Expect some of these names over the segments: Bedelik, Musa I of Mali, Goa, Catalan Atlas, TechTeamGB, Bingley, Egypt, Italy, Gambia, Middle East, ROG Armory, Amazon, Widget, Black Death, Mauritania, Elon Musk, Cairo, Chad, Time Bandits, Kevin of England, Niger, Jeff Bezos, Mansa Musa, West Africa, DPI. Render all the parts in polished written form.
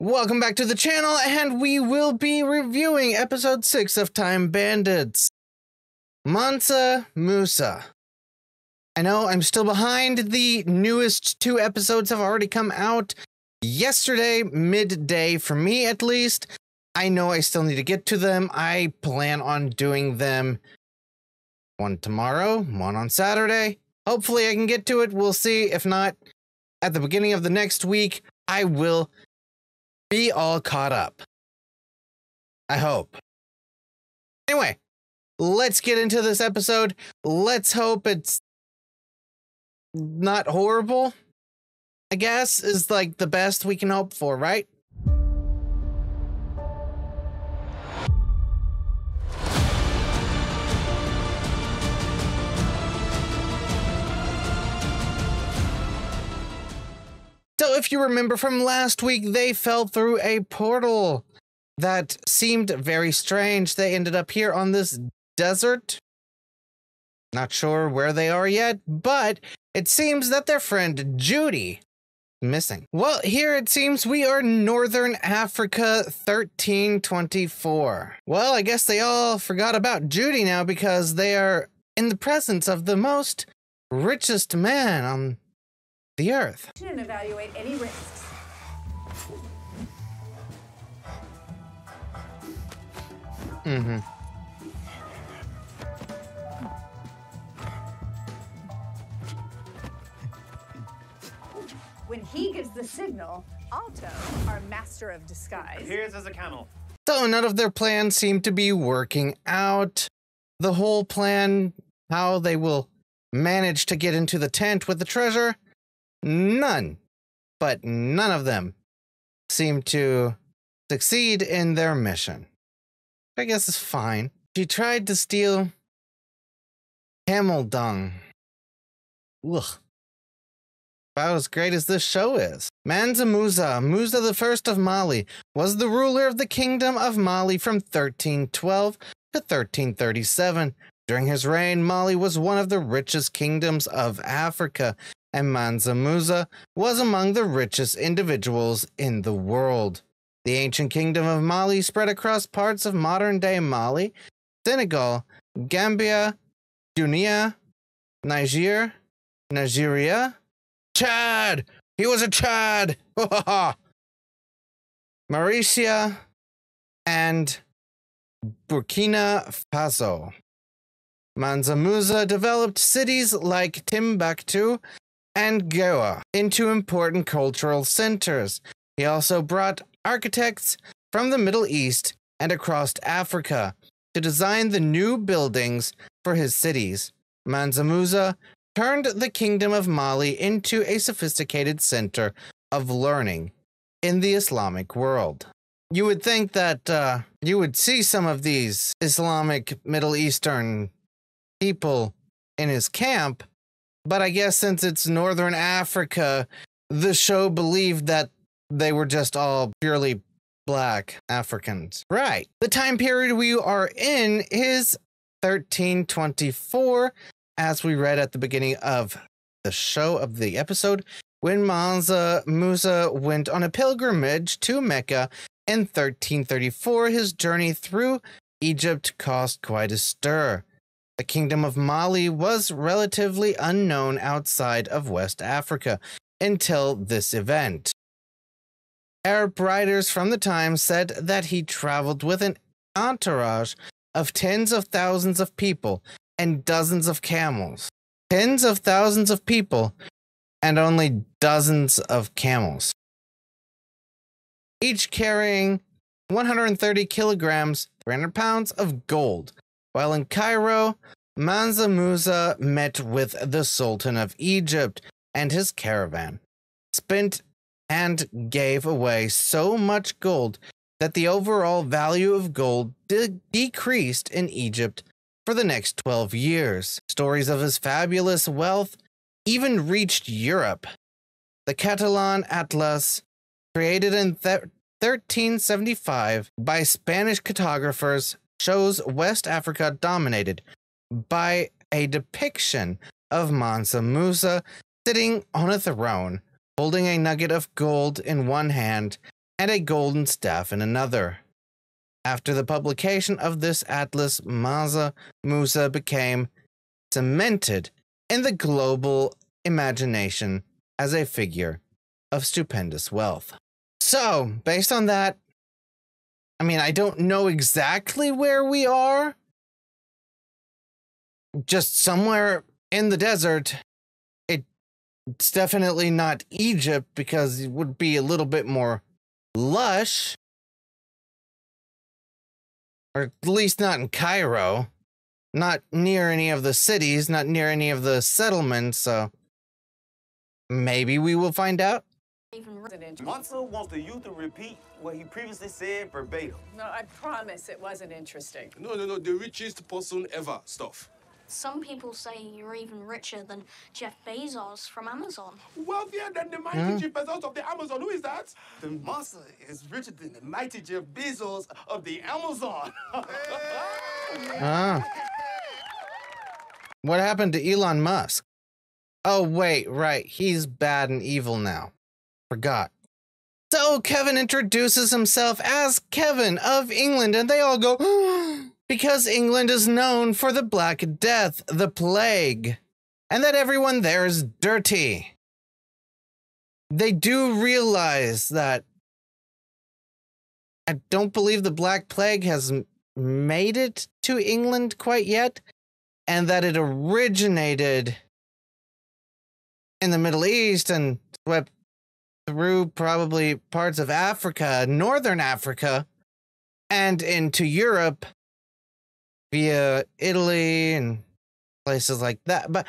Welcome back to the channel, and we will be reviewing episode 6 of Time Bandits. Mansa Musa. I know I'm still behind. The newest 2 episodes have already come out yesterday, midday, for me at least. I know I still need to get to them. I plan on doing them one tomorrow, one on Saturday. Hopefully I can get to it. We'll see. If not, at the beginning of the next week, I will be all caught up. I hope. Anyway, let's get into this episode. Let's hope it's not horrible, I guess, is like the best we can hope for, right? So if you remember from last week, they fell through a portal that seemed very strange. They ended up here on this desert. Not sure where they are yet, but it seems that their friend Judy is missing. Well, here it seems we are Northern Africa 1324. Well, I guess they all forgot about Judy now because they are in the presence of the most richest man on the earth. Shouldn't evaluate any risks. Mm-hmm. When he gives the signal, Alto, our master of disguise, appears as a camel. So none of their plans seem to be working out. The whole plan, how they will manage to get into the tent with the treasure, none, but none of them seem to succeed in their mission. I guess it's fine. She tried to steal camel dung. Ugh. About as great as this show is. Mansa Musa, Musa I of Mali, was the ruler of the Kingdom of Mali from 1312 to 1337. During his reign, Mali was one of the richest kingdoms of Africa, and Mansa Musa was among the richest individuals in the world. The ancient kingdom of Mali spread across parts of modern-day Mali, Senegal, Gambia, Guinea, Niger, Nigeria, Chad! He was a Chad! Mauritania, and Burkina Faso. Mansa Musa developed cities like Timbuktu and Goa into important cultural centers. He also brought architects from the Middle East and across Africa to design the new buildings for his cities. Mansa Musa turned the Kingdom of Mali into a sophisticated center of learning in the Islamic world. You would think that you would see some of these Islamic Middle Eastern people in his camp, but I guess since it's Northern Africa, the show believed that they were just all purely black Africans. Right. The time period we are in is 1324, as we read at the beginning of the show, of the episode, when Mansa Musa went on a pilgrimage to Mecca in 1334. His journey through Egypt caused quite a stir. The Kingdom of Mali was relatively unknown outside of West Africa until this event. Arab writers from the time said that he traveled with an entourage of tens of thousands of people and dozens of camels. Tens of thousands of people and only dozens of camels, each carrying 130 kilograms, 300 pounds of gold. While in Cairo, Mansa Musa met with the Sultan of Egypt and his caravan, spent and gave away so much gold that the overall value of gold decreased in Egypt for the next 12 years. Stories of his fabulous wealth even reached Europe. The Catalan Atlas, created in 1375 by Spanish cartographers, shows West Africa dominated by a depiction of Mansa Musa sitting on a throne, holding a nugget of gold in one hand and a golden staff in another. After the publication of this atlas, Mansa Musa became cemented in the global imagination as a figure of stupendous wealth. So, based on that, I mean, I don't know exactly where we are. Just somewhere in the desert. It's definitely not Egypt because it would be a little bit more lush. Or at least not in Cairo. Not near any of the cities, not near any of the settlements, so maybe we will find out. Mansa wants the youth to repeat what he previously said verbatim. No, I promise it wasn't interesting. No, the richest person ever stuff. Some people say you're even richer than Jeff Bezos from Amazon. Wealthier than the mighty Jeff Bezos of the Amazon. Who is that? The Mansa is richer than the mighty Jeff Bezos of the Amazon. What happened to Elon Musk? Oh, wait, right. He's bad and evil now. Forgot. So Kevin introduces himself as Kevin of England, and they all go, because England is known for the Black Death, the plague, and that everyone there is dirty. They do realize that I don't believe the Black Plague has made it to England quite yet, and that it originated in the Middle East and swept through probably parts of Africa, northern Africa, and into Europe via Italy and places like that. But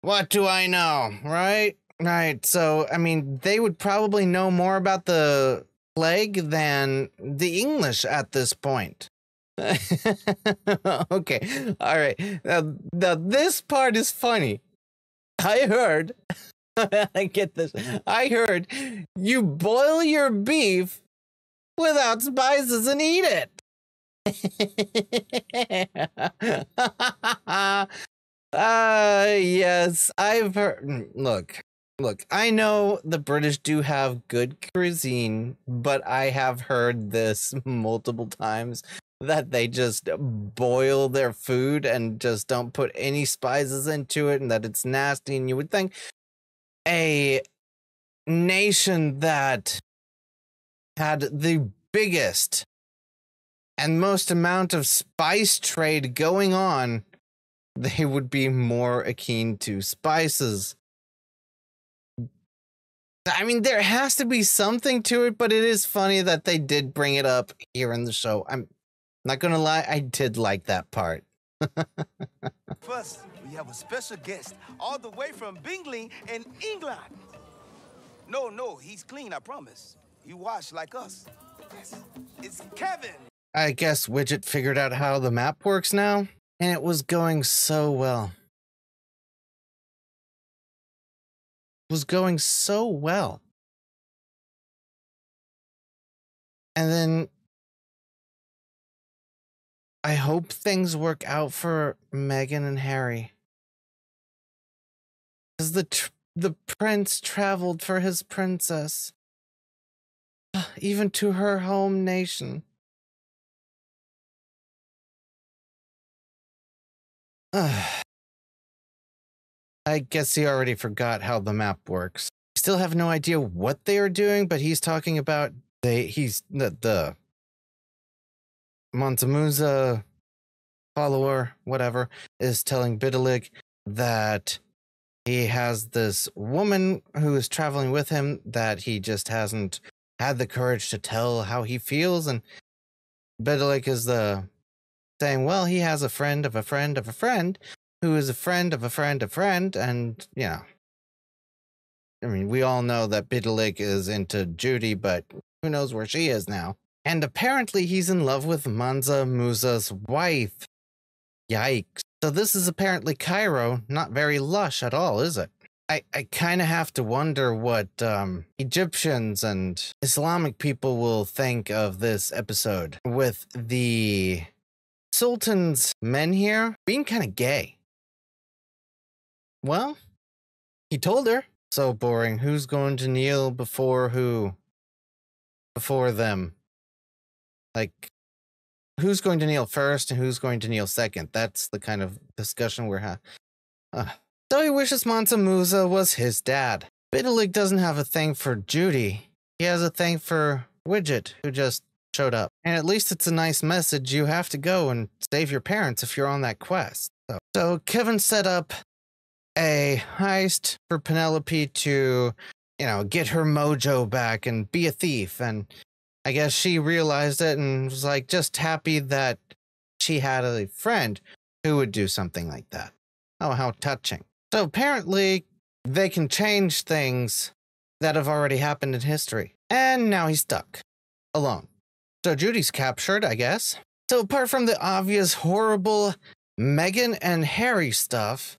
what do I know, right? Right, so, I mean, they would probably know more about the plague than the English at this point. Okay, all right. Now, this part is funny. I heard... I get this. I heard you boil your beef without spices and eat it. Yes, I've heard. Look, I know the British do have good cuisine, but I have heard this multiple times that they just boil their food and just don't put any spices into it and that it's nasty. And you would think a nation that had the biggest and most amount of spice trade going on, they would be more akin to spices. I mean, there has to be something to it, but it is funny that they did bring it up here in the show. I'm not gonna lie, I did like that part. First, we have a special guest all the way from Bingley in England. No, he's clean, I promise. He washed like us. Yes, it's Kevin. I guess Widget figured out how the map works now, and it was going so well. It was going so well. And then I hope things work out for Meghan and Harry. Because the prince traveled for his princess. Even to her home nation. I guess he already forgot how the map works. Still have no idea what they are doing, but he's talking about the Mansa Musa follower, whatever, is telling Bedelik that he has this woman who is traveling with him that he just hasn't had the courage to tell how he feels. And Bedelik is saying, well, he has a friend of a friend of a friend who is a friend of a friend of a friend. And, you know, I mean, we all know that Bedelik is into Judy, but who knows where she is now. And apparently he's in love with Mansa Musa's wife. Yikes. So this is apparently Cairo, not very lush at all, is it? I kind of have to wonder what Egyptians and Islamic people will think of this episode with the Sultan's men here being kind of gay. Well, he told her. So boring. Who's going to kneel before who? before them. Like, who's going to kneel first and who's going to kneel second? That's the kind of discussion we're having. So he wishes Mansa Musa was his dad. Bedelik doesn't have a thing for Judy. He has a thing for Widget, who just showed up. And at least it's a nice message. You have to go and save your parents if you're on that quest. So Kevin set up a heist for Penelope to, you know, get her mojo back and be a thief. And I guess she realized it and was like just happy that she had a friend who would do something like that. Oh, how touching. So apparently they can change things that have already happened in history. And now he's stuck alone. So Judy's captured, I guess. So apart from the obvious horrible Meghan and Harry stuff,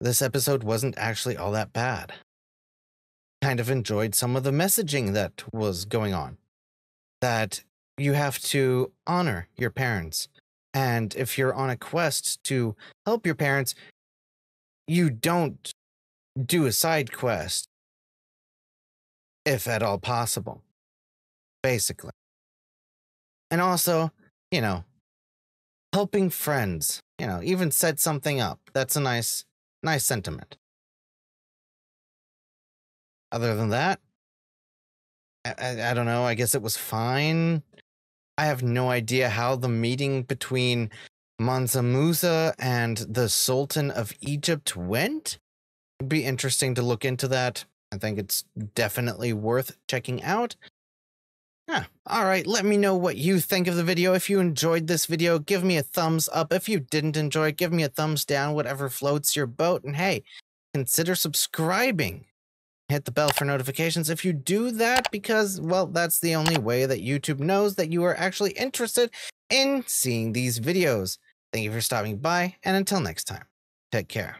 this episode wasn't actually all that bad. Kind of enjoyed some of the messaging that was going on. That you have to honor your parents. And if you're on a quest to help your parents, you don't do a side quest, if at all possible, basically. And also, you know, helping friends, you know, even set something up. That's a nice sentiment. Other than that, I don't know. I guess it was fine. I have no idea how the meeting between Mansa Musa and the Sultan of Egypt went. It'd be interesting to look into that. I think it's definitely worth checking out. Yeah. All right, let me know what you think of the video. If you enjoyed this video, give me a thumbs up. If you didn't enjoy it, give me a thumbs down, whatever floats your boat. And hey, consider subscribing. Hit the bell for notifications if you do that, because, well, that's the only way that YouTube knows that you are actually interested in seeing these videos. Thank you for stopping by, and until next time, take care.